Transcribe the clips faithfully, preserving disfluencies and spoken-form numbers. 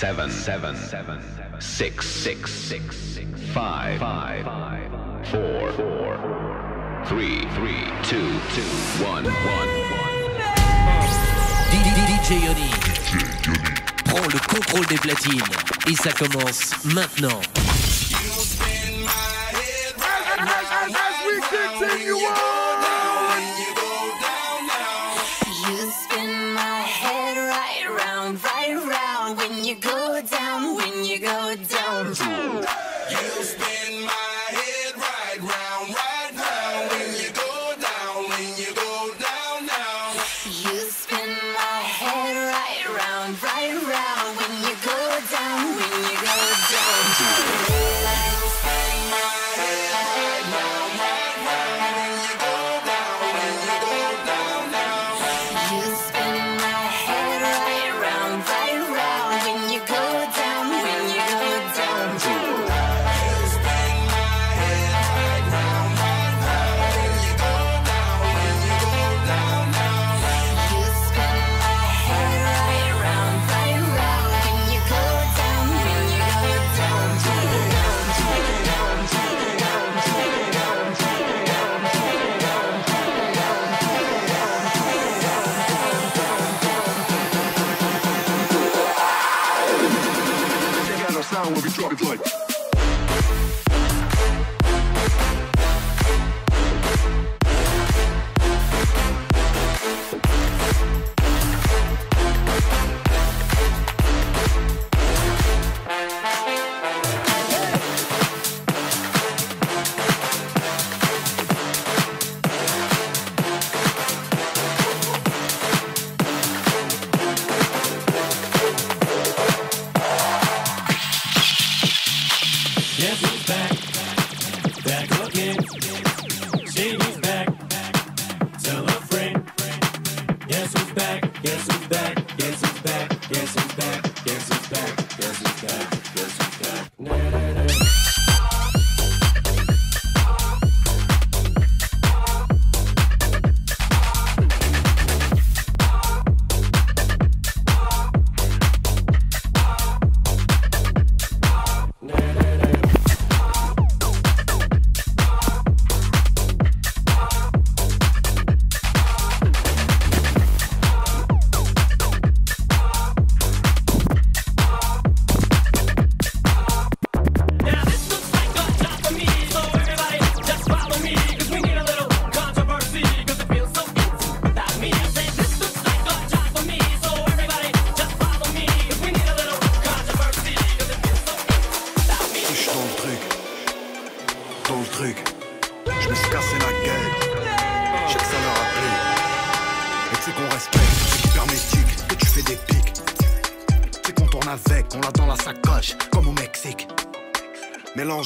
seven, seven, seven, six, six, six, six, five, five, five, four, four, three, three, two, two, one, one, one. D J Yoni prend le contrôle des platines et ça commence maintenant.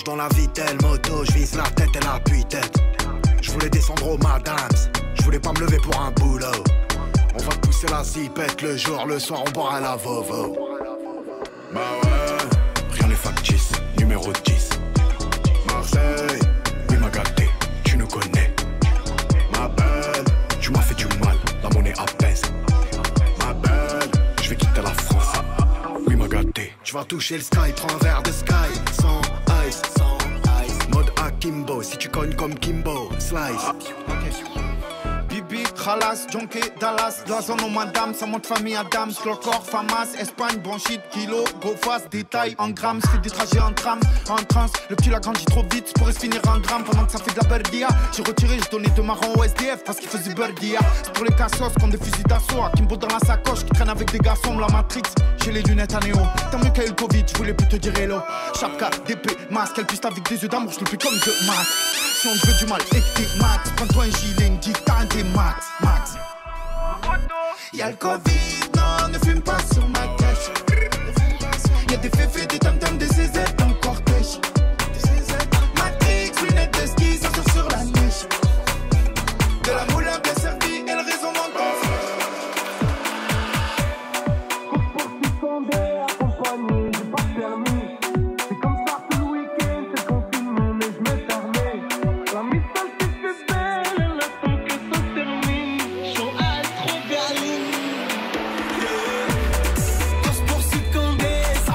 Dans la vitelle moto, je vise la tête et la puitette. Je voulais descendre au Madame's, je voulais pas me lever pour un boulot. On va pousser la zipette le jour, le soir on boira la vovo. Bah ouais, rien n'est factice, numéro dix. Marseille, oui m'a gâté, tu nous connais. Ma belle, tu m'as fait du mal, la monnaie apaise. Ma belle, je vais quitter la France, oui m'a gâté. Tu vas toucher le sky, prends un verre de sky, sans ice, sans ice. Mode à Kimbo, si tu cognes comme Kimbo Slice. Okay. Bibi, Khalas, Jonke, Dallas, la zone aux madame, ça monte famille Adams, le corps, Famas, Espagne, bon shit, kilo, go fast, détail en grammes, je fais des trajets en tram, en transe, le cul a grandi trop vite, je pourrais se finir en gramme pendant que ça fait de la berdia. J'ai retiré, je donnais deux marrons au S D F parce qu'il faisait berdia. C'est pour les cassos comme des fusils d'assaut, à Kimbo dans la sacoche qui traîne avec des garçons, la Matrix. J'ai les lunettes à néo, tant mieux qu'à eu le Covid, je voulais plus te dire hello. Chapka, D P, masque, elle pisse avec des yeux d'amour, je le plus comme je masque. Si on te veut du mal, écoutez Max, prends-toi un gilet, une guitare, un des Max, Max. Y'a le Covid, non, ne fume pas sur ma tête. Y'a des féfés, des tam-tams, des Z Z dans le cortège. Matrix, lunettes de ski, ça sort sur la neige. De la moula bien servie, et le raison m'entend. Pour succomber, ça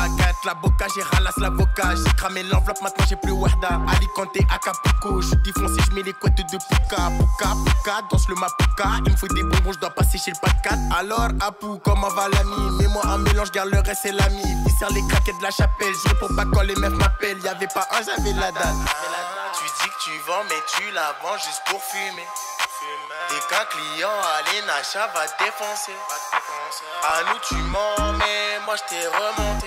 baguette, la boca, j'ai ralasse l'avocat. J'ai cramé l'enveloppe, maintenant j'ai plus Wahda. Ali Kanté, Acapulco, je dis foncé, je mets les couettes de Pouka. Pouka, Pouka, danse le Mapuka. Il me faut des bonbons, je dois passer chez le Pat-Cat. Alors, Apou, comment va l'ami? Mets-moi un mélange, garde le reste, c'est l'ami. Il sert les craquettes de la chapelle, je réponds pas quand les meufs m'appellent. Y'avait pas un, j'avais la dalle. Tu dis que tu vends, mais tu la vends juste pour fumer. Et qu'un client allez Nacha va te défoncer. À nous tu mens mais moi je t'ai remonté.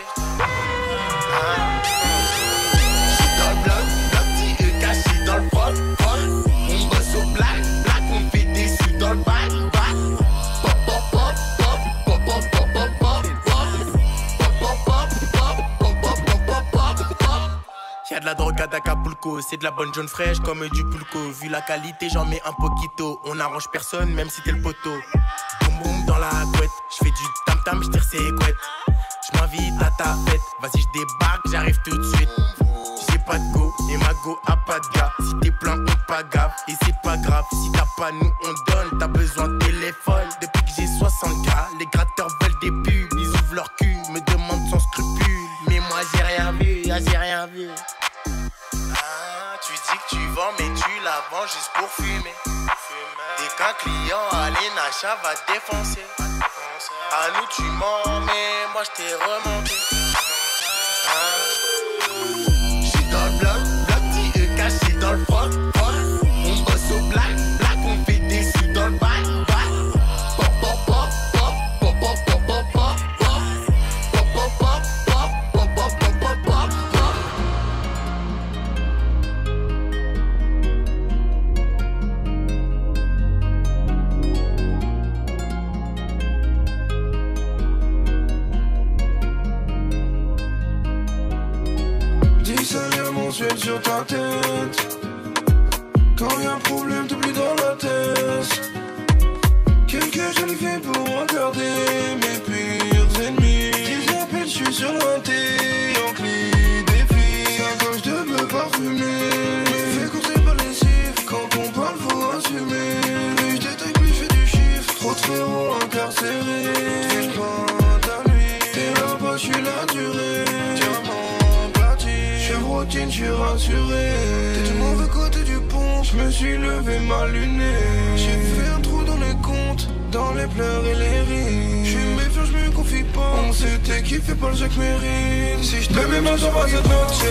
J'suis dans le bloc, bloc dit E caché dans le prod, prod. On bosse au black, black, on fait des sous dans le bac, bac. Pop pop pop pop pop pop pop pop pop pop pop pop pop pop pop. Y'a de la drogue à Acapulco, c'est de la bonne jaune fraîche comme du pulco. Vu la qualité j'en mets un poquito. On arrange personne même si t'es le poteau. Dans la couette, je fais du tam tam, je tire ses couettes. Je m'invite à ta fête, vas-y je débarque, j'arrive tout de suite. J'ai pas de go et ma go a pas de gars. Si t'es plein on pas gaffe et c'est pas grave. Si t'as pas nous on donne, t'as besoin de téléphone. Depuis que j'ai soixante k, les gratteurs veulent des pubs. Ils ouvrent leur cul, me demandent sans scrupule. Mais moi j'ai rien vu, j'ai rien vu. Ah, tu dis que tu vends mais tu la vends juste pour fumer. Dès qu'un client allez Nacha va te défoncer. À nous tu mens mais moi je t'ai remonté. Hein? J'suis dans le bloc, bloc dit E caché dans le froc, froc. On bosse au black, black, on fait des sous dans le bac, bac. Pop pop pop pop pop pop pop pop pop pop pop pop pop pop pop pop pop pop pop. Sur ta tête, quand y'a un problème t'oublies dans la tête. Quelqu'un je l'ai fait pour regarder mes pires ennemis. Ils appellent, je suis sur la tête, en clé des filles. Ça gauche de me parfumer, me fait compter par les chiffres. Quand on parle faut assumer. Plus je détaille plus je fais du chiffre. Trop de frérots incarcérés. J'fais pas ta nuit, t'es là-bas, j'suis la durée. Je suis rassuré. T'es du mauvais côté du pont. Je me suis levé mal luné. J'ai fait un trou dans les comptes, dans les pleurs et les rires. Je suis méfiant, je me confie pas. On s'était kiffé par le Jacques Mérine. Si je te mets ma jambe à cette note,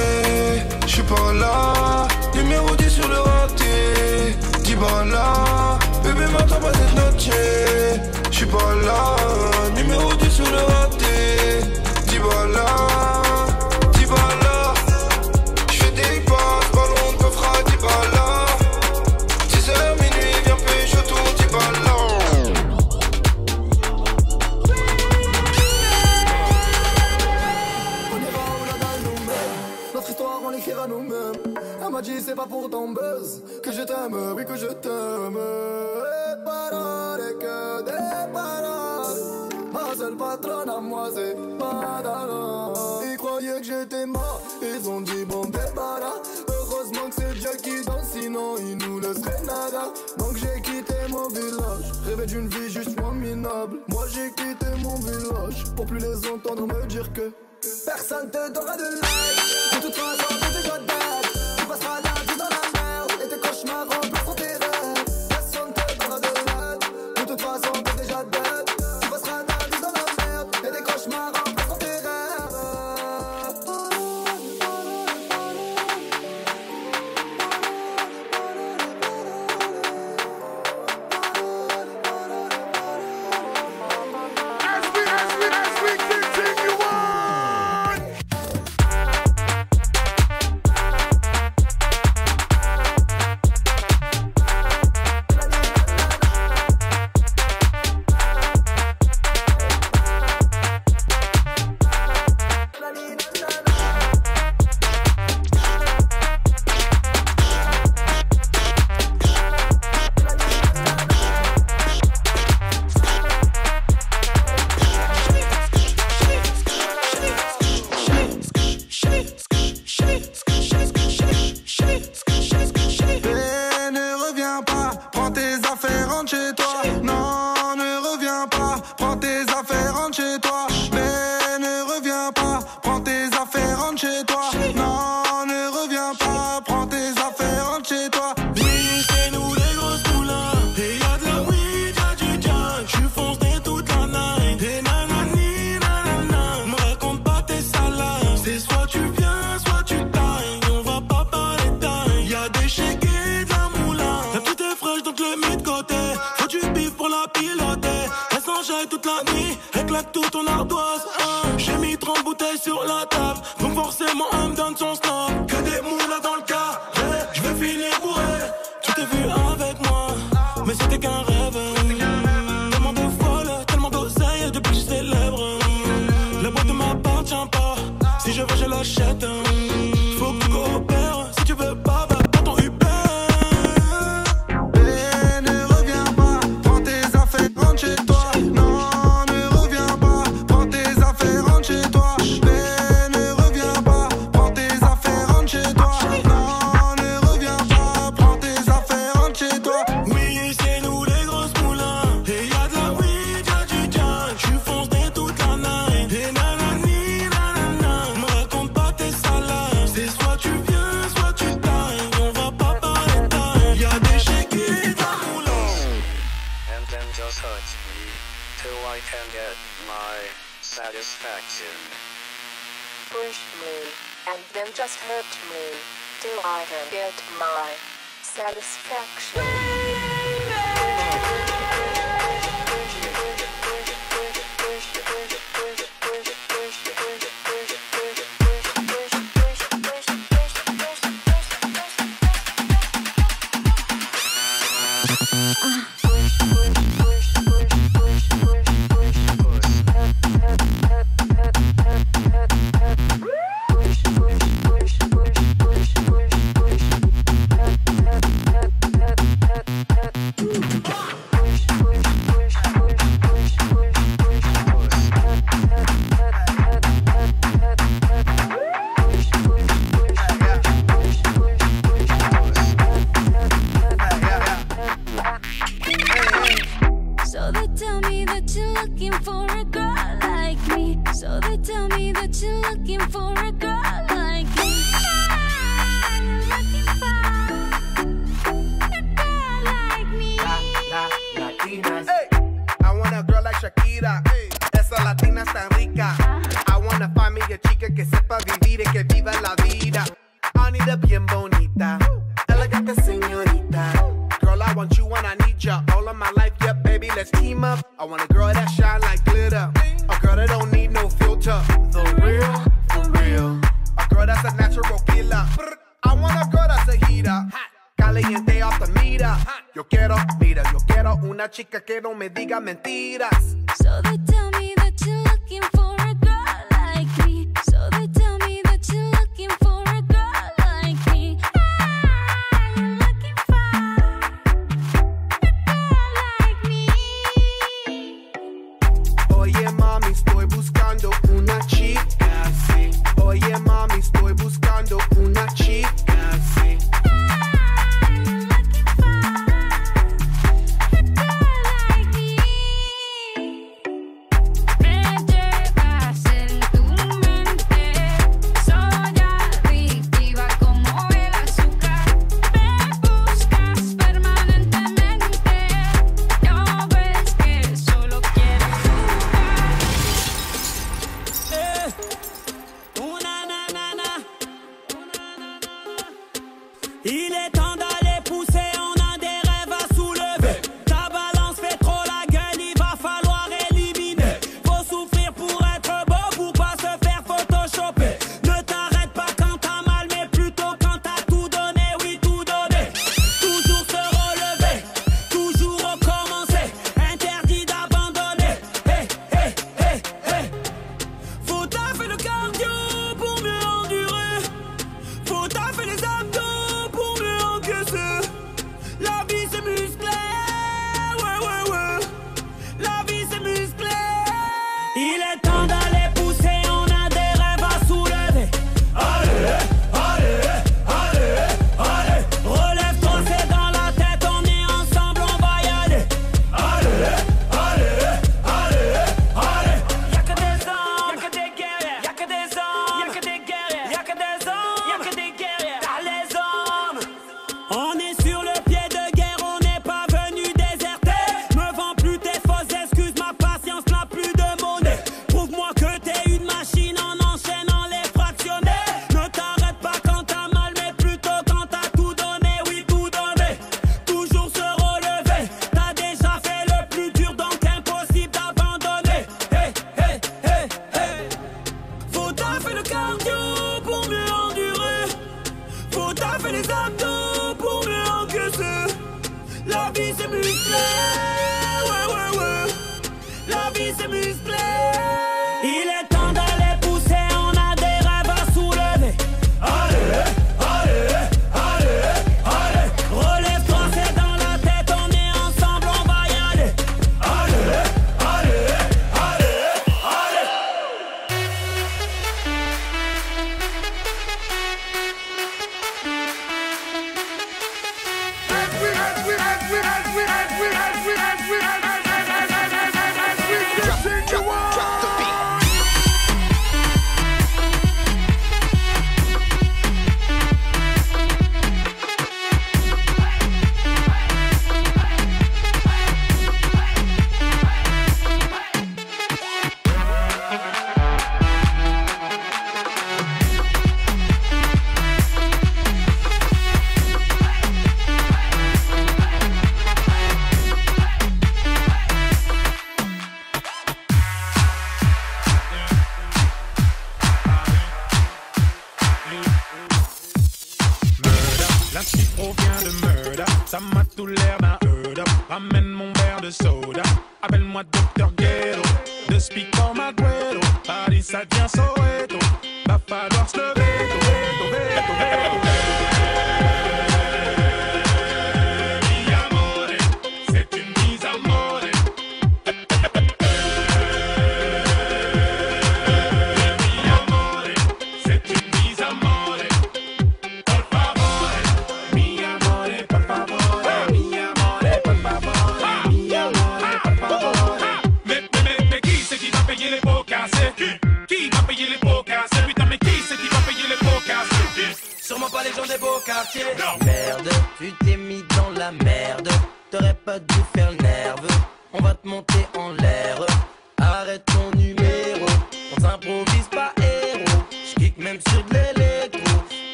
je suis pas là. Numéro dix sur le raté. Dis bah là. Bébé m'attends pas cette note, je suis pas là. Numéro dix sur le raté. Dis bah là. C'est pas pour ton buzz que je t'aime, oui que je t'aime. Des paroles et que des paroles. Ma seule patronne à moi c'est Madala. Ils croyaient que j'étais mort, ils ont dit bon débarras. Heureusement que c'est Dieu qui danse, sinon il nous laisserait nada. Donc j'ai quitté mon village, rêvé d'une vie juste moins minable. Moi j'ai quitté mon village pour plus les entendre me dire que personne te donnera de l'aide. De toute façon t'es déjà dead. Tu passeras la vie dans la merde et tes cauchemars remplaceront tes rêves. Personne te donnera de l'aide. De toute façon t'es déjà dead. Tu passeras la vie dans la merde et tes cauchemars remplaceront tes rêves. chez toi. Non, ne reviens pas, prends tes affaires, rentre chez toi. Dis, c'est nous les grosses poulas. Et y'a de la weed, y'a du gang. J'suis foncé toute la night. Et nanani, nanana. Me raconte pas tes salades. C'est soit tu viens, soit tu tailles. On va pas parler de taille. Y'a des chégués, de la moula. La petite est fraîche, donc le mets de côté. Faut du bif pour la piloter. Elle s'enjaille toute la nuit. Elle claque tout ton ardoise. J'ai mis trente bouteilles sur la table, donc forcément elle me donne son snap. Que des moulas dans le cas, je vais finir bourré. Tu t'es vu avec moi, mais c'était qu'un rêve. Tellement de folle, tellement d'oseille, depuis que je célèbre. La boîte ne m'appartient pas, si je veux je l'achète. Faut que tu coopères, si tu veux pas, va pas ton Uber. Et ne reviens pas, prends tes affaires, rentre chez toi. Push me, and then just hurt me, till I can get my satisfaction. taffer le cardio pour mieux endurer. Faut taffer les abdos pour mieux encaisser. La vie c'est musclé, ouais ouais ouais. La vie c'est musclé. Il est temps d'aller pousser, on a des rêves à soulever. Allez, allez, allez, allez. Relève-toi, c'est dans la tête, on est ensemble, on va y aller. Allez, allez, allez, allez. Drop the beat.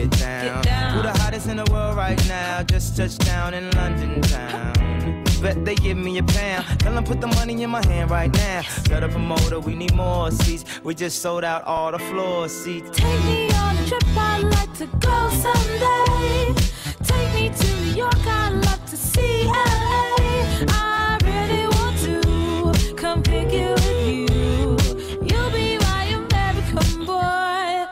We're the hottest in the world right now. Just touched down in London town. bet they give me a pound. Tell them put the money in my hand right now. Tell the promoter we need more seats. We just sold out all the floor seats. Take me on a trip, I'd like to go someday. Take me to New York, I'd love to see L A. I really want to come pick you with you. You'll be my American boy.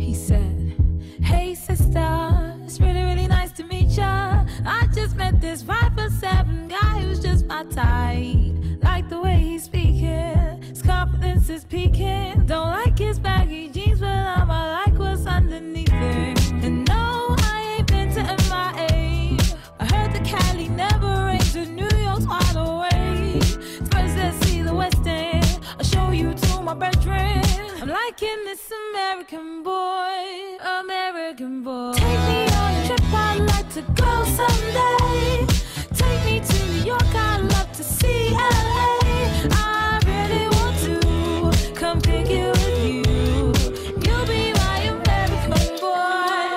He said, hey sister, it's really, really nice to meet ya. I just met this five foot seven guy who's just my type. Like the way he's speaking, his confidence is peaking. Don't like his baggy jeans, but I'ma like what's underneath it. And no, I ain't been to M I A. I heard the Cali never rains, and New York's wide awake. First, let's see the West End. I'll show you to my bedroom. I'm liking this American boy, American boy. Take me on a trip, I'd like to go someday. Take me to New York, I'd love to see L A. I really want to come pick you with you. You'll be my American boy.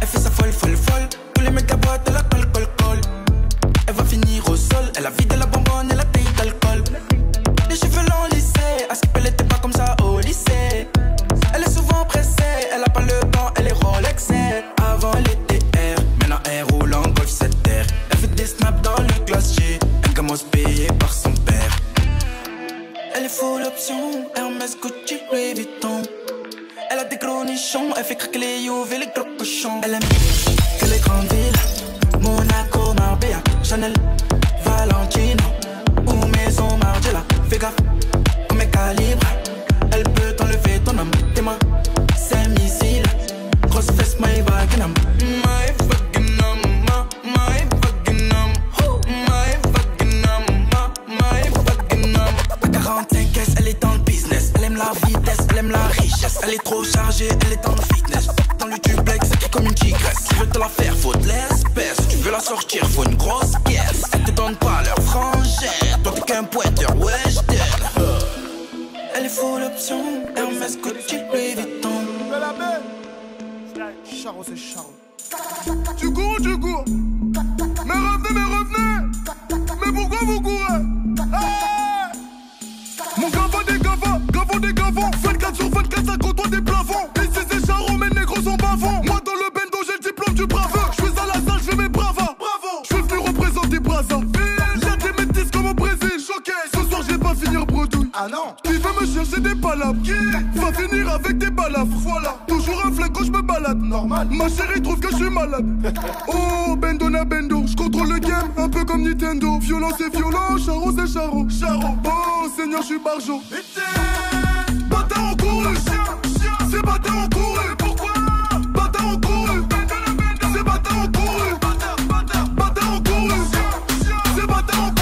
Elle fait sa folle, folle, folle. Tous les mégaboîtes, elle la colle, colle, colle. Elle va finir au sol, elle a vidé la bonbonne, elle a payé d'alcool. Les cheveux longs lissés, à ce qu'elle était pas comme ça au lycée. Elle est souvent pressée, elle a pas le temps, elle est Rolexée. Avant elle était R, maintenant elle roule en golf cette terre. Elle fait des snaps dans le glacier. Un gamin se payé par son père. Elle est full option, Hermès, Gucci, Louis Vuitton. Elle a des gros nichons, elle fait craquer les youves et les gros cochons. Elle aime que les grandes villes, Monaco, Marbella, Chanel, Valentino ou Maison Margiela. Fais gaffe, on met calibre. Elle peut t'enlever ton âme, t'es moi, c'est missile. Grosse fesse, my vagin âme. My vagin âme, ma, my vagin âme. My vagin âme, ma, my vagin âme. quarante-cinq caisses, elle est dans le business. Elle aime la vitesse, elle aime la richesse. Elle est trop chargée, elle est dans le fitness. Dans le duplex, elle est comme une tigresse. Tu veux te la faire, faut de l'espèce. Tu veux la sortir, faut une grosse pièce. Elle te donne pas leur frangère. Toi t'es qu'un pointeur, ouais j't'aime. Elle est full option, Hermès, Gucci, Louis Vuitton. Fais la belle. Charo, c'est Charo. Tu cours, tu cours. Mais revenez, mais revenez. Mais pourquoi vous courez? Hey Mon gavant des gavants, gavant des gavants. vingt-quatre sur vingt-quatre, ça côtoie des plafonds. Ici c'est Charo, mes négros sont bavants. Moi dans le bendo, j'ai le diplôme du brave. Je suis à la salle, je fais mes bravas. Bravo. Je suis venu représenter Brazzaville. J'ai des métis comme au Brésil. Choqué. Ce soir, je vais pas finir bredouille. Ah non. Chercher des palabres, qui va finir avec des balafres. Voilà, toujours un flingue quand je me balade. Normal, ma chérie trouve que je suis malade. Oh, Bendona Bendo, je contrôle le game, un peu comme Nintendo. Violent c'est violent, Charo c'est Charo. Charo, oh Seigneur, je suis barjo. Bâtard en couru, c'est bâtard en couru. Pourquoi bâtard en couru? C'est bâtard en couru. Bâtard en couru, c'est bâtard en couru.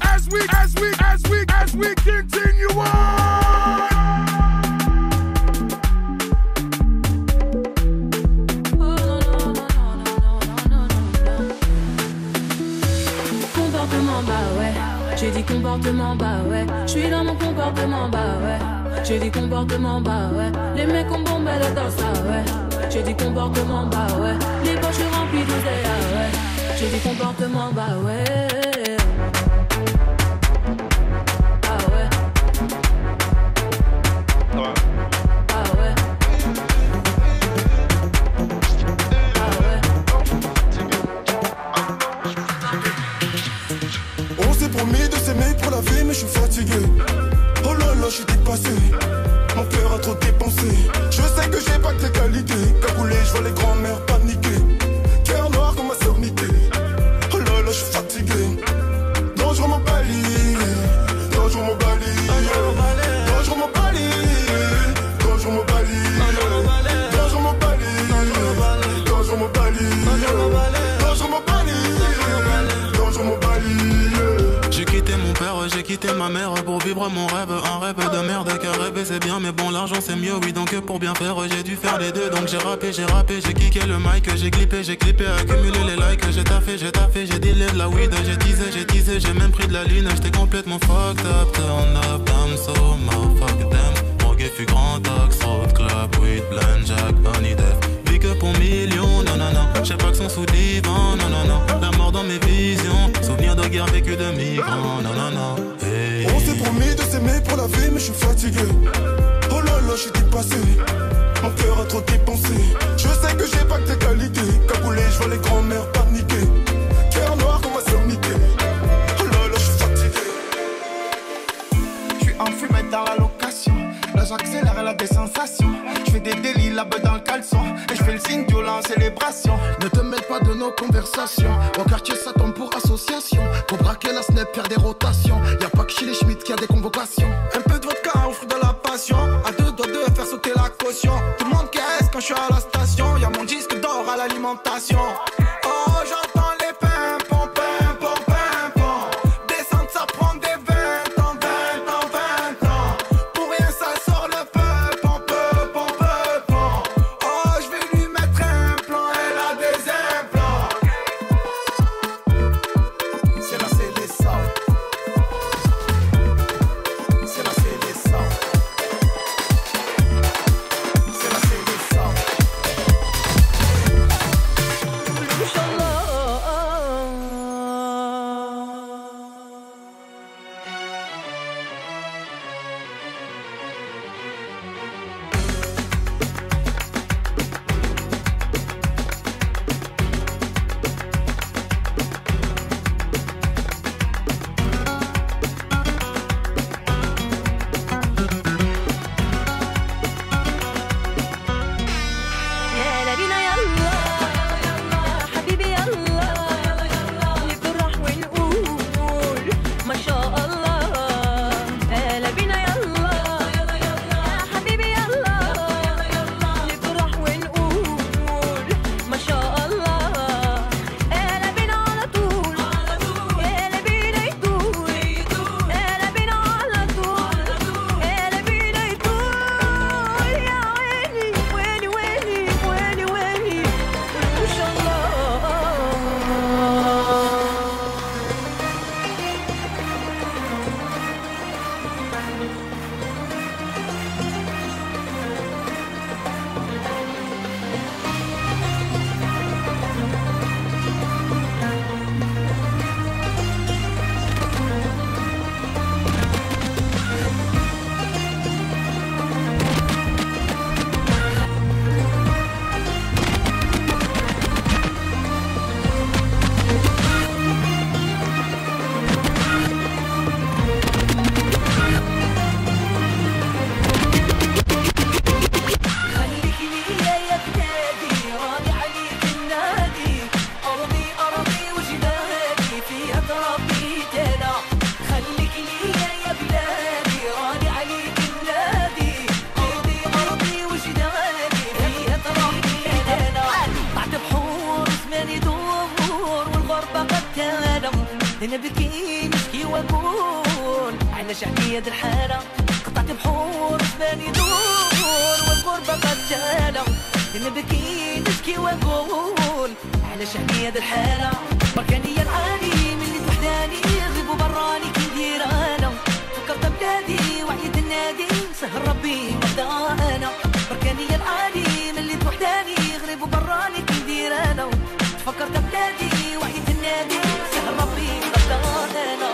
As we, as we, as we, as we continue on. J'ai dit comportement, bah ouais. J'suis dans mon comportement, bah ouais. J'ai dit comportement, bah ouais. Les mecs ont bombé le dans ça, ouais. J'ai dit comportement, bah ouais. Les poches remplies d'oseille, ah ouais. J'ai dit comportement, bah ouais. Oh là là, je suis dépassé. Mon cœur a trop dépensé. Je sais que j'ai pas que des qualités. Cagoulé, je vois les grands-mères paniquer. Cœur noir comme ma sœur niquée. Oh là là, je suis fatigué. Dangereux mon bali. Dangereux mon bali. Dangereux mon bali. Dangereux mon bali. Dangereux mon bali. Dangereux mon bali. Dangereux mon bali. Dangereux mon bali. J'ai quitté mon père, j'ai quitté ma mère pour vivre mon rêve, un rêve de merde car rêver c'est bien mais bon l'argent c'est mieux oui donc pour bien faire j'ai dû faire les deux donc j'ai rappé, j'ai rappé, j'ai kické le mic, j'ai clippé, j'ai clippé, accumulé les likes, j'ai taffé, j'ai taffé, j'ai dealé de la weed, j'ai teasé, j'ai teasé, j'ai même pris de la lune, j'étais complètement fucked up, turn up, damn so fuck them, morgue fut grand axe, road club, weed, blind, jack, bunny, death. Pour millions, non non non, j'ai pas que son sous divan, non non non, la mort dans mes visions, souvenir de guerre vécue de migrants, non non non. Hey. On s'est promis de s'aimer pour la vie mais je suis fatigué. Oh là là, je suis dépassé, mon cœur a trop dépensé. Je sais que j'ai pas que des qualités, cagoulé, je vois les grands-mères paniquer. Cœur noir comme ma sœur niquée. Oh là là, je suis fatigué. Je suis enfumé dans la location, là j'accélère la des sensations. Je fais des délits là-bas dans le caleçon. Et je fais le signe violent en célébration. Ne te mêle pas de nos conversations. Au quartier ça tombe pour association. Pour braquer la snap, faire des rotations. Y'a pas que chez les Schmitt qu'il y a des convocations. Un peu de vodka au fruit de la passion. À deux doigts de faire sauter la caution. Tout le monde caisse quand je suis à la station. Y'a mon disque d'or à l'alimentation. Oh j'entends les pins, pom, pim, pom, pim, pom. Descendre ça prend des vingt ans, vingt ans, vingt ans. Pour rien ça sort le peuple. علاش هني هاد الحالة بركانية العالي من اللي وحداني يغيب براني كي سهربي بدا انا بركاني العالم اللي بوحداني يغرب وبراني كي ندير انا فكرت بلادي وحيد النادي سهربي بدا انا.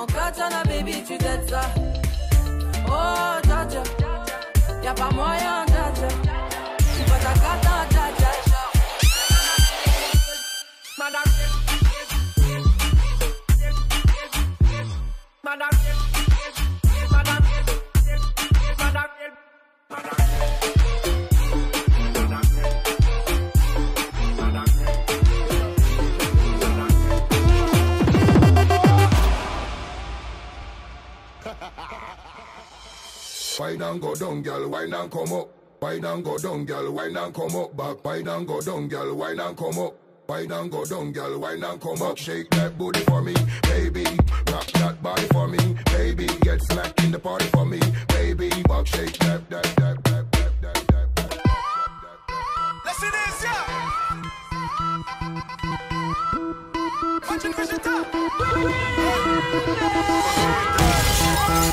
En katana baby tu t'aides ça. Oh dja y'a pas moyen dja dja. J'suis pas ta katana dja dja genre. Madame Madame Madame Madame Madame Why don't go down, girl? Why don't come up? Why don't go down, girl? Why don't come up back? Why don't go down, girl? Why don't come up? Why don't go down, girl? Why don't come up? Shake that booty for me, baby. Rock that body for me, baby. Get slack in the party for me, baby. Back shake that, that, that, that, that, that, that, that. Let's do this, yeah. Watch it, visit up. Me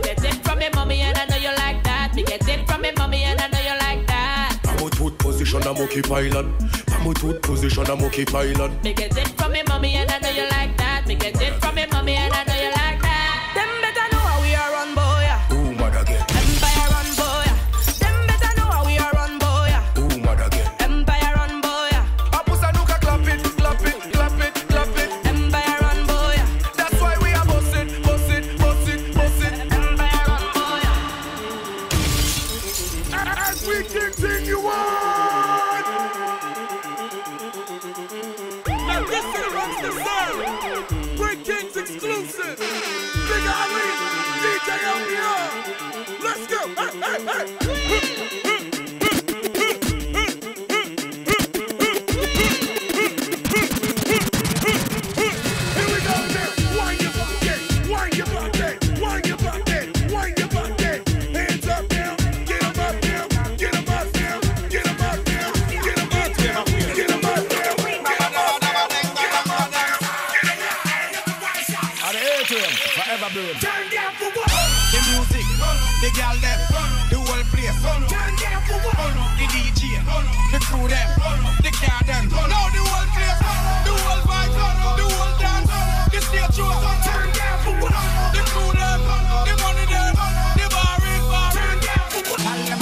get it from me mommy and I know you like that. Me get it from me mommy and I know you like that. Them better know how we are on boy. Ooh, mad again. Empire on boy. Them better know how we are on boy. Ooh, mad again. Empire on boy. Apusa nuka clap it, clap it, clap it, clap it. Empire on boy. That's why we are bustin', bustin', bustin', bustin'. Empire on boy. As we continue on. Exclusive, Big Ali, D J Yoni. Let's go. Hey, hey, hey. Turn down for what? The money there, the bar is bar. Turn down for what?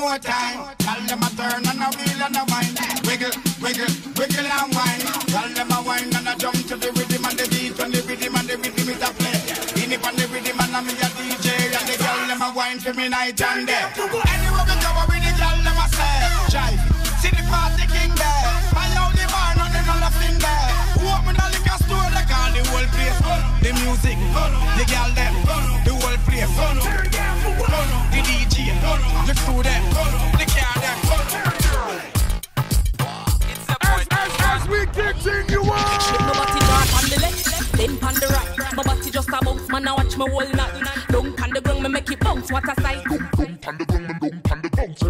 more time. Tell them a turn and a wheel and a wine. Wiggle, wiggle, wiggle and wine. Tell them a wine and a jump to the rhythm and the beat and the rhythm and the rhythm is a play. In it and the rhythm and I'm a D J and the girl them a wine for me night and day. Anywhere we go, we the girl them a say. Jive, see the party king there. My only bar, none and all a thing there. Who open a liquor store, they call the whole place. The music, the girl them, the whole place. The D J, the crew them, the car them. As we kick in you are. My body dance on the left, then on the right. My body just a bounce, man, I watch my whole night. Don't on the ground, me make it bounce, what a sight. Don't on the ground, me don't on the bounce.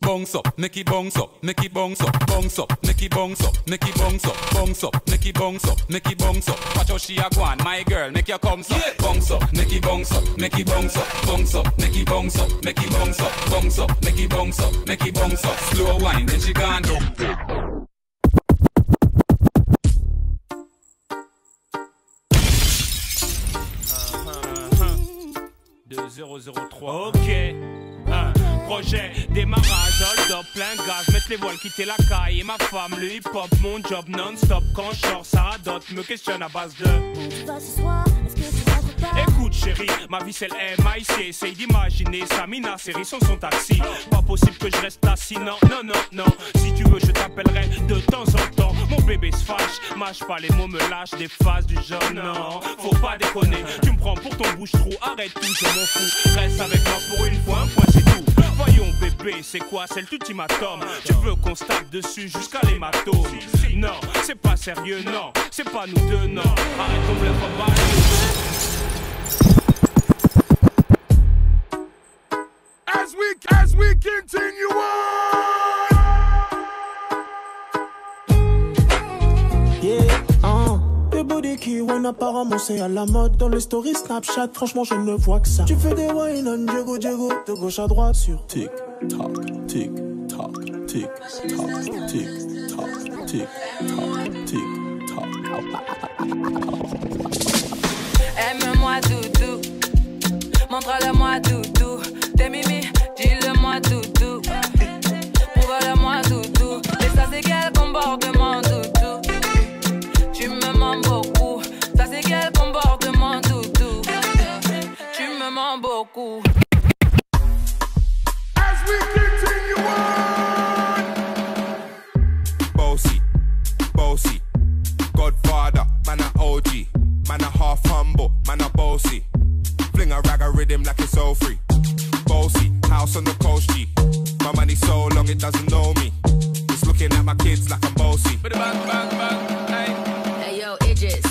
Bounce up, make it bounce up, make it bounce up, bounce up, make it bounce up, make it bounce up, bounce up, make it bounce up, make it bounce up. Watch how she a gwan, my girl, make your comes up. Bounce up, make it bounce up, make it bounce up, bounce up, make it bounce up, make it bounce up, bounce up, make it bounce up, make it bounce up. Slow wine, then she gone. deux zéro zéro trois. Ok. Projet, démarrage, hold up, plein gage, mettre les voiles, quitter la caille et ma femme, le hip-hop, mon job non-stop, quand je sors, ça radote, me questionne à base de où tu vas ce soir, est-ce que tu vas ou pas? Écoute chérie, ma vie c'est l'M I C, essaye d'imaginer, Samina, ses rissons sont taxis, pas possible que je reste assis, non, non, non, non, si tu veux je t'appellerai de temps en temps, mon bébé se fâche, mâche pas les mots, me lâche des phases du genre, non, faut pas déconner, tu me prends pour ton bouche-trou, arrête tout, je m'en fous, reste avec moi pour une fois, un point c'est tout. Voyons bébé, c'est quoi, c'est l'ultimatum. Tu veux qu'on stack dessus jusqu'à l'hématome. Non, c'est pas sérieux, non, c'est pas nous deux, non. Arrête ton bleu, papa. As we, as we continue on. Yeah, oh. Le body qui one apparemment c'est à la mode. Dans les stories Snapchat, franchement je ne vois que ça. Tu fais des wine on Diego Diego, de gauche à droite sur tic tac, tic tac, tic tac, tic tac, tic tac, tic tac. Aime-moi doudou, montre-le-moi doudou. T'es mimi, dis-le-moi doudou. Prouve-le-moi doudou. Et ça c'est quel comportement doudou. Tu me mens beaucoup, ça c'est quel comportement doudou. Tu me mens beaucoup. As we continue on. Bossy, bossy, Godfather, man a O G, man a half humble, man a bossy. Fling a rag a rhythm like it's all free. Bossy, house on the coast G. My money so long it doesn't know me. It's looking at my kids like I'm bossy. Bang, bang, bang, hey.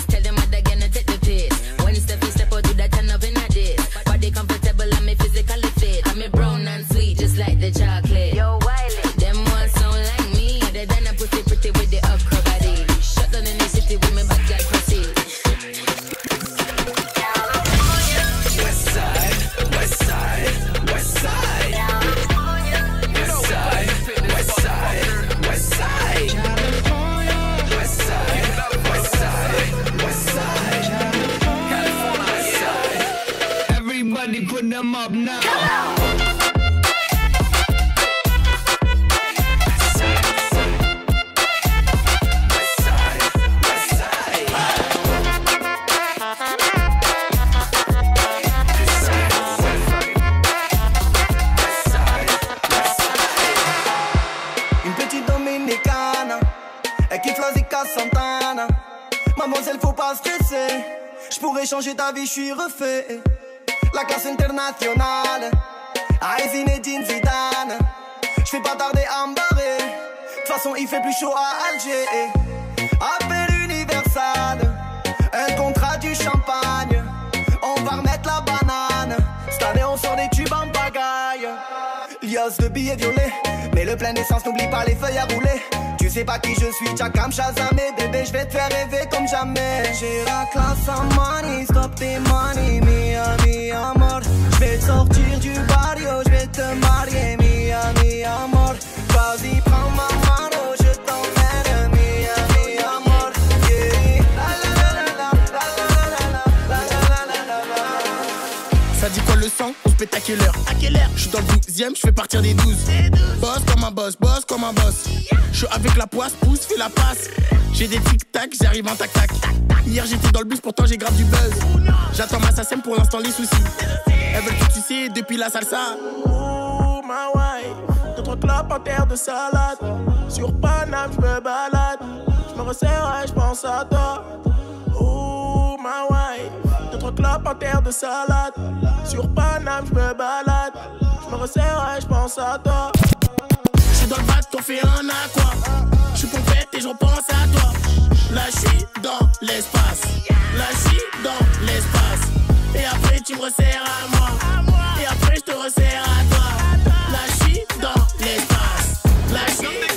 Tell them what they're gonna take the piss. When it's the piece, step out do that turn up in a dish. Body comfortable and me physically fit. I'm a brown and sweet, just like the chocolate. Yo, Wiley, them ones sound like me. They done a pretty pretty with the upper body. Shut down in the city with me backyard pussy. West side, west side, west side. West side, west side, west side. Put them up now. Une petite dominicana, elle kiffe la Zika Santana. Mademoiselle, faut pas stresser. Je pourrais changer ta vie, je suis refait. La classe internationale, aïe Zinedine Zidane. J'fais pas tarder à m'barrer. T'façon il fait plus chaud à Alger. Appel universal, un contrat du champagne. On va remettre la banane. Cette année on sort des tubes en bagaille. Lios de billets violets, mais le plein d'essence n'oublie pas les feuilles à rouler. Tu sais pas qui je suis, Chakam Shazamé. Bébé je vais te faire rêver comme jamais. J'ai la classe en money, stop tes money. Miami amor, je vais sortir du barrio, je vais te marier. Miami amor, vas-y prends ma mano, je t'emmène. Miami amor, yeah. La la la la la la la la la la la la la la. Ça dit quoi le sang? On se pétaque quelle heure? À quelle heure? Je suis dans le douzième, je fais partir des douze. Boss comme un boss, boss comme un boss. Je suis avec la poisse, pousse, fais la passe. J'ai des tic-tac, j'arrive en tac-tac. Hier j'étais dans le bus, pourtant j'ai grave du buzz. J'attends ma sassem, pour l'instant les soucis. Elles veulent tout sucer depuis la salsa. Oh ma wife, d'autres clopes en terre de salade. Sur Paname je me balade. Je me resserre et je pense à toi. Oh ma wife, d'autres clopes en terre de salade. Sur Paname je me balade. Je me resserre et je pense à toi. Je suis dans le bat, t'en fais un à quoi. Je suis pompette et je repense à toi. Là je suis dans l'espace. Là je suis dans l'espace. Et après tu me resserres à moi. Et après je te resserre à toi. Là je suis dans l'espace. Là je suis dans l'espace.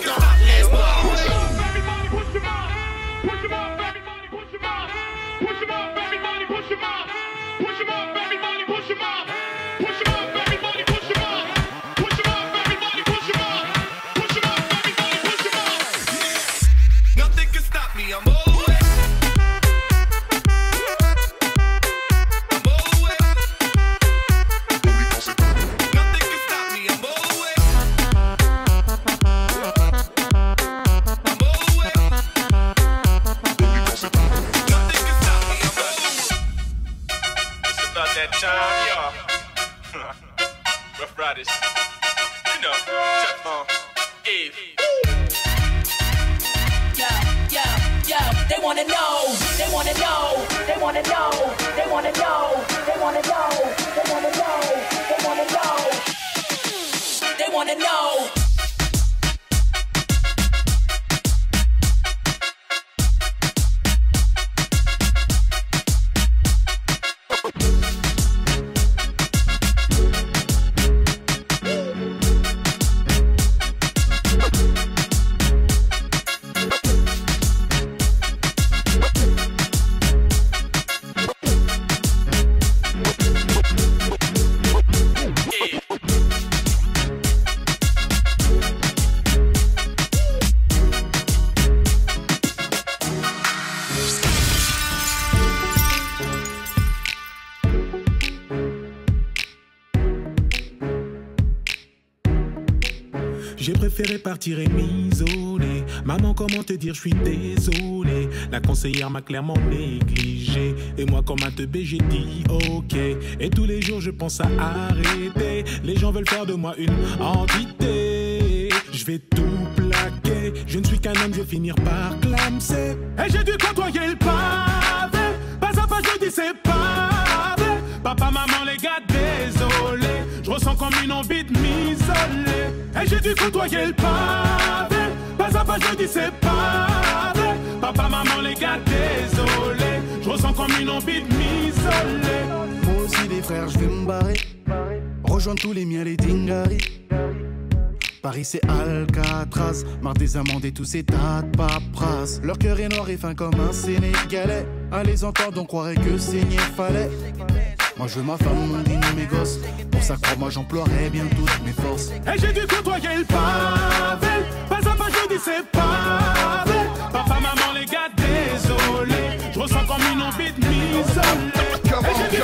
Partir et m'isoler. Maman, comment te dire, je suis désolé. La conseillère m'a clairement négligé. Et moi, comme un teubé, j'ai dit ok. Et tous les jours, je pense à arrêter. Les gens veulent faire de moi une entité. Je vais tout plaquer. Je ne suis qu'un homme, je vais finir par clamser. Et j'ai dû côtoyer le pavé. Pas à pas, je dis c'est pavé. Papa, maman, les gars, désolé. Je ressens comme une envie de m'isoler. Et j'ai dû côtoyer le pavé. Pas à pas je dis c'est pavé. Papa, maman, les gars, désolé. Je ressens comme une envie de m'isoler. Moi aussi les frères, je vais me barrer. Rejoindre tous les miens, les dingaris. Paris c'est Alcatraz. Marre des amendes et tous ces tas de paperasses. Leur cœur est noir et fin comme un Sénégalais. À les entendre on croirait que saigner fallait. Moi je veux ma femme, mon dîner, mes gosses. Pour ça crois moi j'emploierai bien toutes mes forces. Et j'ai dû côtoyer le pavé. Pas à pas je dis c'est pavé. Papa, maman, les gars, désolé. Je ressens comme une envie de m'isoler. Et j'ai dû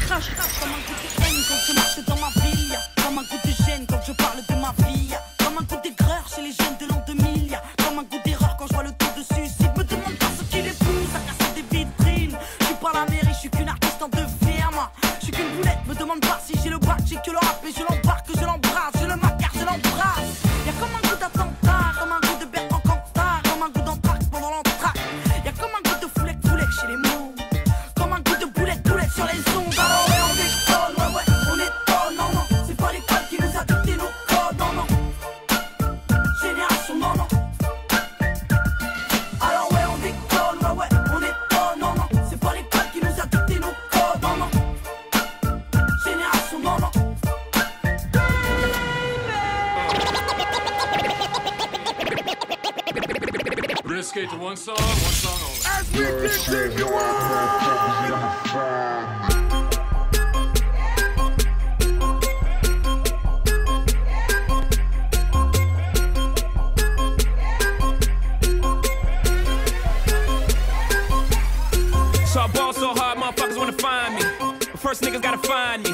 crash, crash, comme un coup de haine quand je marche dans ma ville, comme un coup de gêne quand je parle de ma vie, comme un coup d'aigreur chez les jeunes de l'an deux mille, comme un coup d'erreur quand je vois le taux de suicide. Me demande pas ce qu'il épouse à casser des vitrines. Je suis pas la mairie, je suis qu'une artiste en deux firmes. Je suis qu'une boulette, me demande pas si j'ai le bac, j'ai que le rap et je l'embarque, je l'embrasse, je le macar, je l'embrasse. Y'a comme un coup d'attentat, comme un coup de Bertrand Cantat, comme un coup d'entraque pendant l'entraque. Y'a comme un coup de foulec, foulec chez les mots, comme un coup de boulette, boulette sur les ondes. To one song, one song only. As we did it, you are first niggas gotta find me.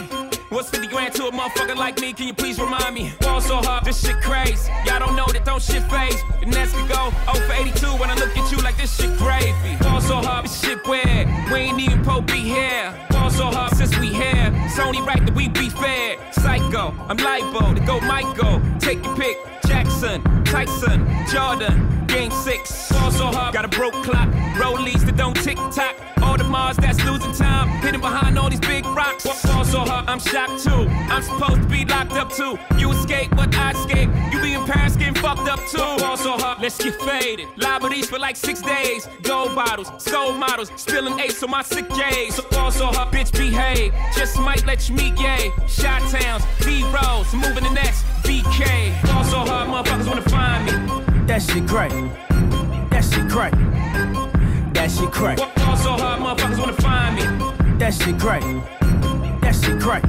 What's fifty grand to a motherfucker like me? Can you please remind me? Fall so hard, this shit crazy. Y'all don't know that don't shit phase. And that's could go oh for eighty-two when I look at you like this shit gravy. Fall so hard, this shit weird. We ain't even po be here. Fall so hard since we here. It's only right that we be fair. Psycho, I'm libo to go Michael. Take your pick. Jackson, Tyson, Jordan, Game six. Fall so hard, got a broke clock. Rollies that don't tick tock. All the Mars that's losing time. Hidden behind all these big rocks. Fall so hard, I'm shocked too. I'm supposed to be locked up too. You escape, but I escape. You be in Paris getting fucked up too. Fall so hard, let's get faded. Liberties for like six days. Gold bottles, soul models. Spilling ace on my sick days. So fall so hard, bitch behave. Just might let you meet gay. Shot towns, D-Rolls, moving the next B K. Fall so hard, motherfuckers wanna find me. That shit great. That shit great. That shit great. Fall so hard, motherfuckers wanna find me. That shit great. That shit great.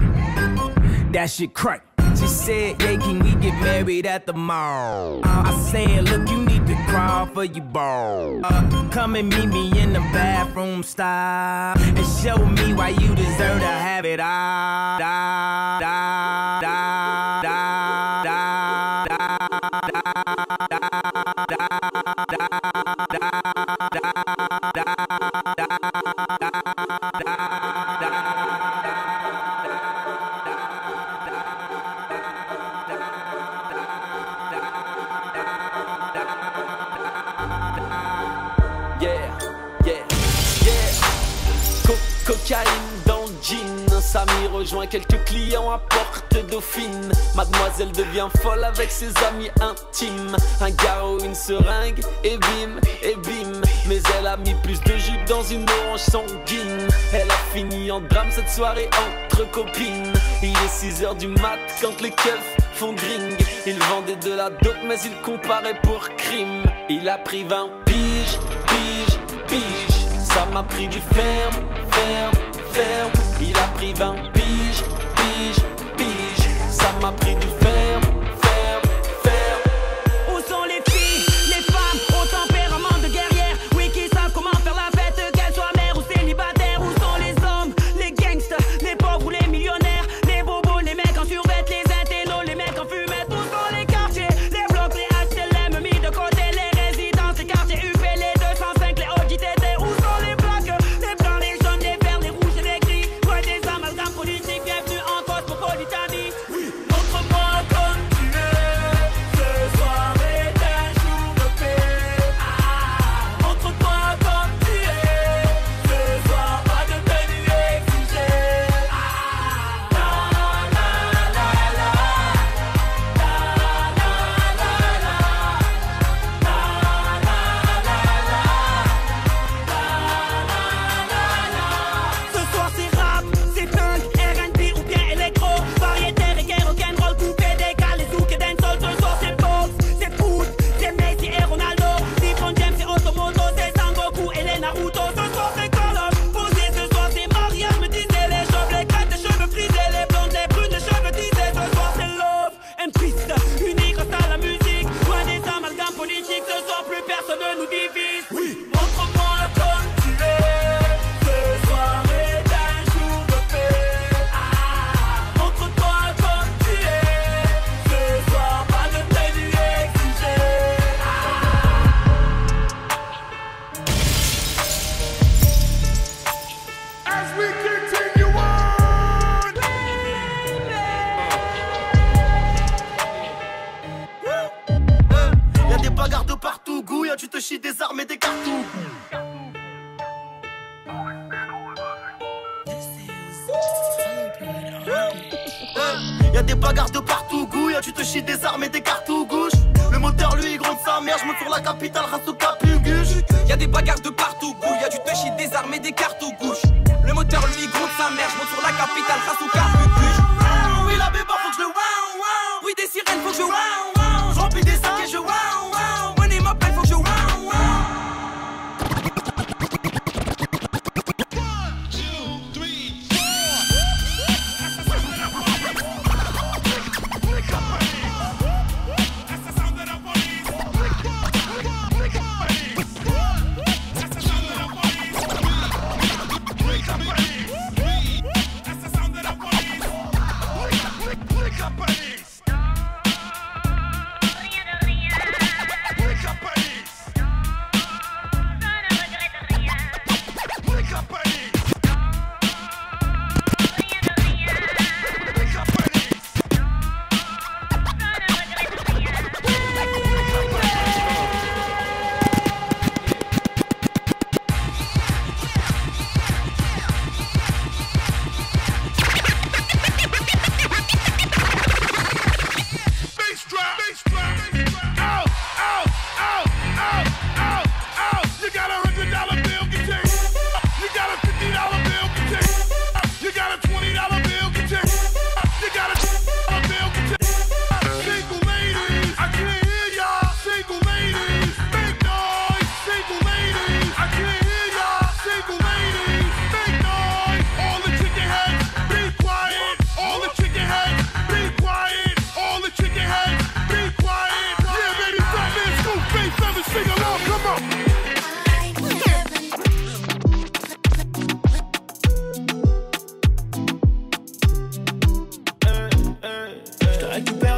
That shit great. She said, yeah, can we get married at the mall? Uh, I said, look, you need to crawl for your ball. Uh, come and meet me in the bathroom style and show me why you deserve to have it all. Da, da, da, da, da, da, da, da, da, da, da, da, da, da, da, da, da. Cocaïne dans le jean, Samy rejoint quelques clients à Porte Dauphine. Mademoiselle devient folle avec ses amis intimes. Un garrot, une seringue, et bim, et bim. Mais elle a mis plus de jus dans une orange sanguine. Elle a fini en drame cette soirée entre copines. Il est six heures du mat quand les keufs font gring. Il vendait de la dope mais il comparait pour crime. Il a pris vingt piges, piges, piges. Ça m'a pris du ferme, ferme, ferme. Il a pris vingt piges, piges, piges. Ça m'a pris du ferme, ferme, ferme. Où sont les filles, les femmes au tempérament de guerrière? Oui, qui savent comment faire la fête, qu'elles soient mères ou célibataires. Où sont les hommes, les gangsters, les pauvres ou les millionnaires? Les bobos, les mecs en survêt, les intellos, les mecs en fumette. Où sont les quartiers, les blocs, les H L M mis de côté, les résidences, les quartiers U P, les deux cent cinq, les Audi T T.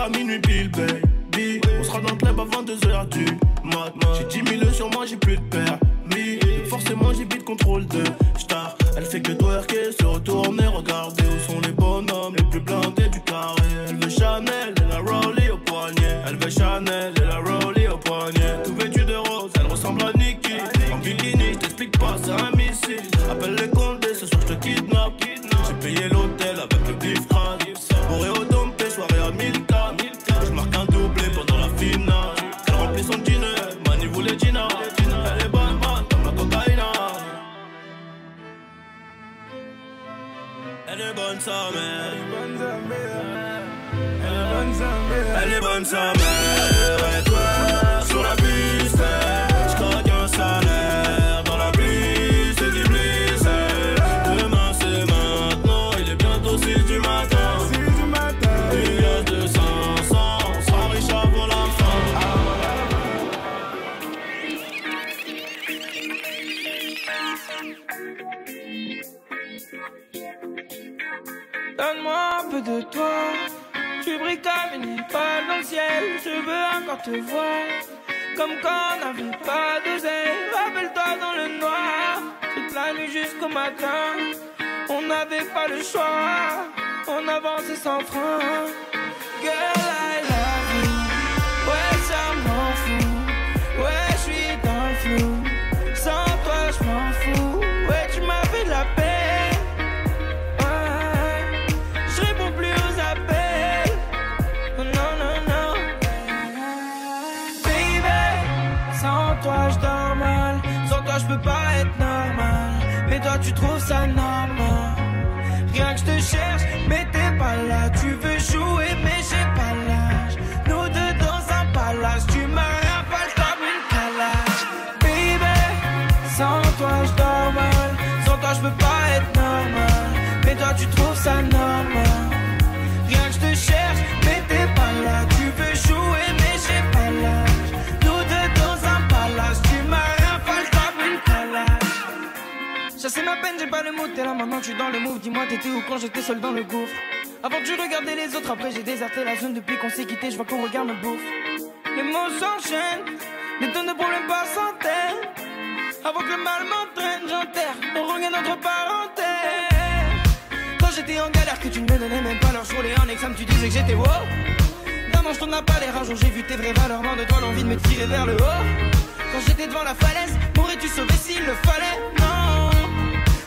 à minuit pile, baby. On sera dans le club à vingt-deux heures du mat. J'ai dix mille sur moi, j'ai plus de permis. Forcément, j'ai vite contrôle de star. Elle fait que twerker, se retourner, regarder où sont les bonhommes les plus blindés du carré. Elle veut Chanel et la Rollie au poignet. Elle veut Chanel et la Rollie au poignet. Tout vêtu de rose, elle ressemble à Nikki. En bikini, je t'explique pas, c'est un missile. Appelle les condés, ce soir je te kidnappe. J'ai payé l'hôtel avec le bif crâne. Bourré au dompé, soirée à mille K. Je marque un doublé pendant la finale. Elle remplit son dîner, Mani voulait Gina. Elle est bonne, bonne comme la cocaïne. Elle est bonne sa mère. Elle est bonne sa mère. Et toi, sur la piste, je croque un salaire. Dans la pluie, c'est du blizzard. Demain c'est maintenant, il est bientôt six du matin. Une de cinq cents, on s'enrichit avant la fin. Donne-moi un peu de toi. Tu brilles comme une étoile dans le ciel. Je veux encore te voir. Comme quand on n'avait pas d'oseille. Rappelle-toi dans le noir. Toute la nuit jusqu'au matin. On n'avait pas le choix. On avance sans frein. Girl, I love you. Ouais, ça m'en fout. Ouais, je suis dans le flou. Sans toi, je m'en fous. Ouais, tu m'as fait de la paix. Ouais, je réponds plus aux appels. Oh, non, non, non. Baby, sans toi, je dors mal. Sans toi, je peux pas être normal. Mais toi, tu trouves ça normal. Rien que je te cherche, mais t'es pas là. Tu veux jouer, mais j'ai pas l'âge. Nous deux dans un palace, tu m'as rappelé comme une calage. Baby, sans toi je dors mal. Sans toi je peux pas être normal. Mais toi tu trouves ça normal. Rien que je te cherche, mais t'es pas là. Tu veux jouer, mais j'ai pas l'âge. Nous deux dans un palace, tu m'as rappelé comme une calage. Ça c'est ma peine, j'ai pas le mot, t'es là maintenant, tu es dans le move. Dis-moi t'étais où quand j'étais seul dans le gouffre. Avant tu regardais les autres, après j'ai déserté la zone. Depuis qu'on s'est quitté, je vois qu'on regarde me bouffe. Les mots s'enchaînent, des tonnes de problèmes par centaines. Avant que le mal m'entraîne, j'enterre mon regard entre parenthèses. Quand j'étais en galère, que tu ne me donnais même pas leur journée en examen, tu disais que j'étais wow. Non non je tourne pas les rages, j'ai vu tes vraies valeurs, loin de toi l'envie de me tirer vers le haut. Quand j'étais devant la falaise, m'aurais-tu sauvé s'il le fallait? Non.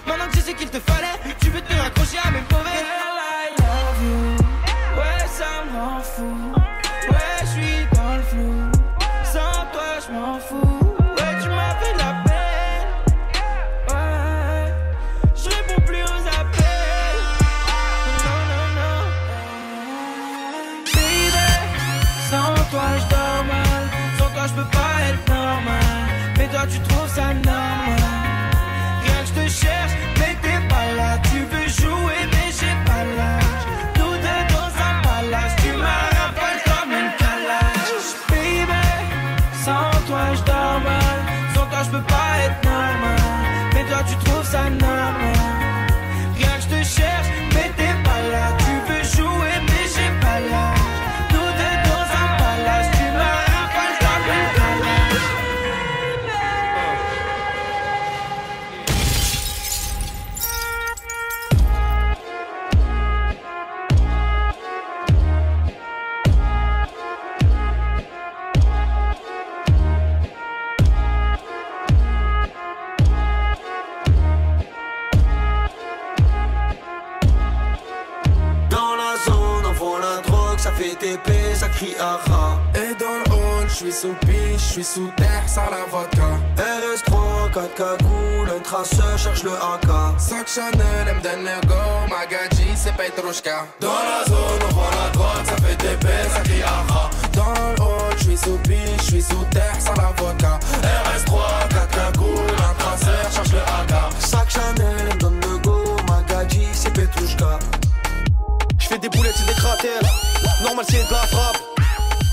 Maintenant que tu sais qu'il te fallait, tu veux te raccrocher à mes mauvais. Girl, I love you. Ouais, ça m'en fout. Ouais, je suis dans le flou. Sans toi, je m'en fous. Ouais, tu m'as fait de la peine. Ouais, je réponds plus aux appels. Non, non, non. Baby, sans toi, je dors mal. Sans toi, je peux pas être normal. Mais toi, tu trouves ça normal. Cherche, mais t'es pas là. Tu veux jouer, mais j'ai pas l'âge. Nous deux dans un palace, tu m'as rappelé comme une calage. Baby, sans toi je dors mal. Sans toi je peux pas être normal. Mais toi tu trouves ça normal. Rien que je te cherche, mais t'es pas là. Tu veux jouer, mais j'ai pas l'âge. Nous deux dans un palace, tu m'as rappelé comme une calage. Ça crie aha. Et dans le hall, j'suis sous piche, j'suis sous terre, ça la vodka. R S trois, quatre cagoules, un traceur, cherche le A K. cinq Chanel, elle me donne le go, Magadji, c'est Petrushka. Dans la zone, on prend la droite, ça fait des baisses, ça crie aha. Dans le hall, j'suis sous piche, j'suis sous terre, ça la vodka. R S trois, quatre cagoules, un traceur, cherche le A K. cinq Chanel, elle me donne le go, Magadji, c'est Petrushka. J'fais des boulettes, c'est des cratères. Normal, c'est de la frappe.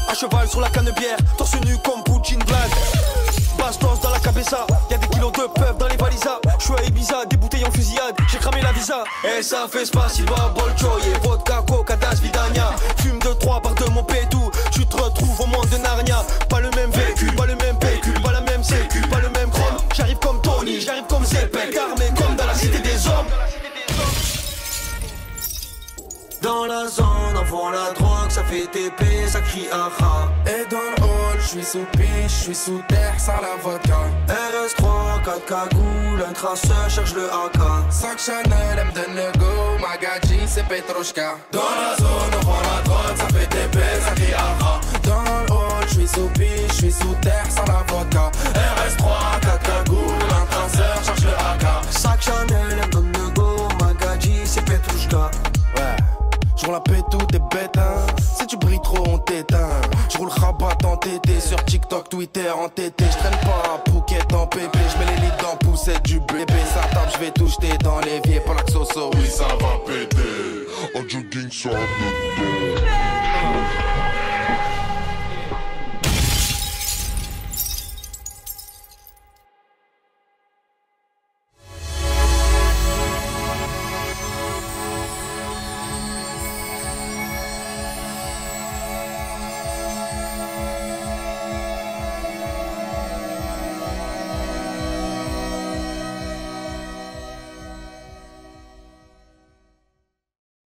À cheval sur la canebière, torse nu comme Poutine Vlad. Bastos dans la cabessa, y'a des kilos de peuple dans les valisas. J'suis à Ibiza, des bouteilles en fusillade. J'ai cramé la vie Ibiza. Et ça fait spasiba, bolchoye, vodka, coca, das vidania. Fume de trois par de mon pétou, tu te retrouves au monde de Narnia. Pas le même vécu, pas le même P Q, pas la même sécu, pas le même chrome. J'arrive comme Tony, j'arrive comme Zepec, armé comme dans la cité des hommes. Dans la zone, avant la drogue, ça fait T P, ça crie aha. Et dans le hall, j'suis sous piche, j'suis sous terre, ça la vodka. R S trois, quatre cagoules, un traceur, cherche le A K. cinq Chanel, elle me donne le go, Magadji, c'est Petroshka. Dans la zone, avant la drogue, ça fait T P, ça crie aha. Dans le hall, j'suis sous piche, j'suis sous terre, ça la vodka. R S trois, quatre cagoules, un traceur, cherche le A K. cinq Chanel, elle me donne le go, Magadji, c'est Petroshka. J'roule la pétou, t'es bête, hein. Si tu brilles trop, on t'éteint. J'roule rabat en tété, sur TikTok, Twitter, en tété. J'traîne pas à Phuket en pépé, j'mets les litres dans poussette du bébé. Ça tape, j'vais tout jeter dans l'évier, pour la soso, oui, ça va péter. En jogging sur un bébé.